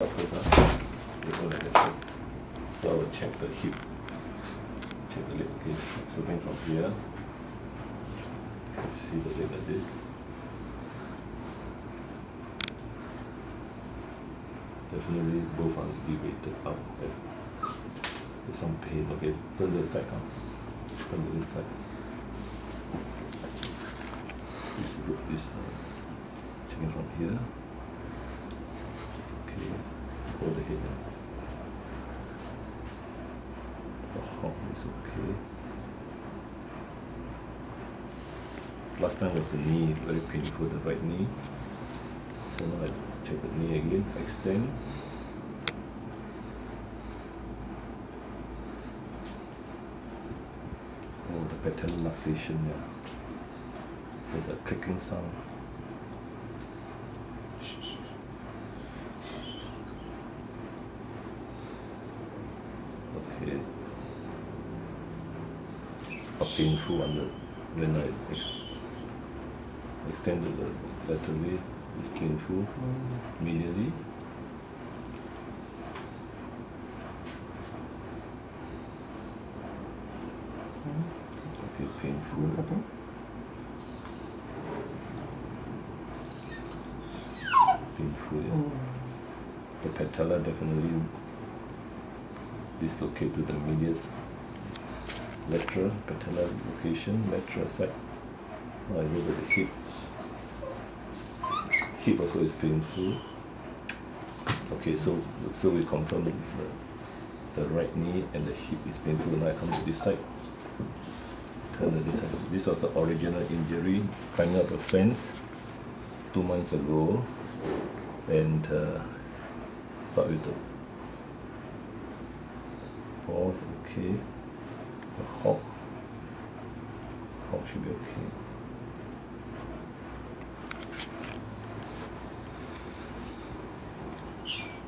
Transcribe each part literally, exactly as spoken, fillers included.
So I would check the hip, check the leg cage. It's looking from here. You can see the leg like this. Definitely both are deviated up. Okay. There's some pain. Okay, turn to the side now. Turn to this side. This group is uh, checking from here. Okay, hold the head now. The hock is okay. Last time was the knee, very painful, the right knee. So now I check the knee again, extend. Oh, the pattern relaxation, yeah. There's a clicking sound. Okay. A painful under when I ex extended the laterally, it's painful medially. Okay, painful. Painful, yeah. The patella definitely dislocated the medius. Lateral, patellar location, lateral side. Now I go to the hip. Hip also is painful. Okay, so so we confirm the, the right knee and the hip is painful. Now I come to this side. Turn to this side. This was the original injury, climbing up the fence two months ago, and uh, start with the fourth. Okay. The hock. Hock should be okay.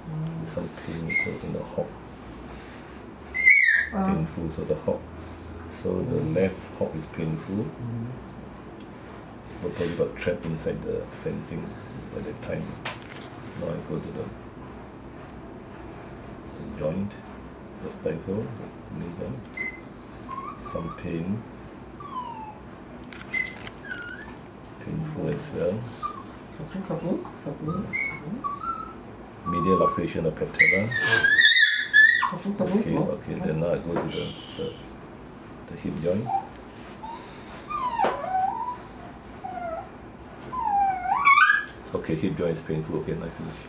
There's some pain so in the hock. Uh. Painful, so the hock. So the left hock is painful. But probably got trapped inside the fencing by that time. Now I go to the, the joint, the stifle, the knee joint. Some pain, painful as well. Okay, couple, couple. Mm-hmm. Medial luxation of patella. Couple, couple. Okay, okay. Then now I go to the the, the hip joint. Okay, hip joint is painful. Okay, now I finish.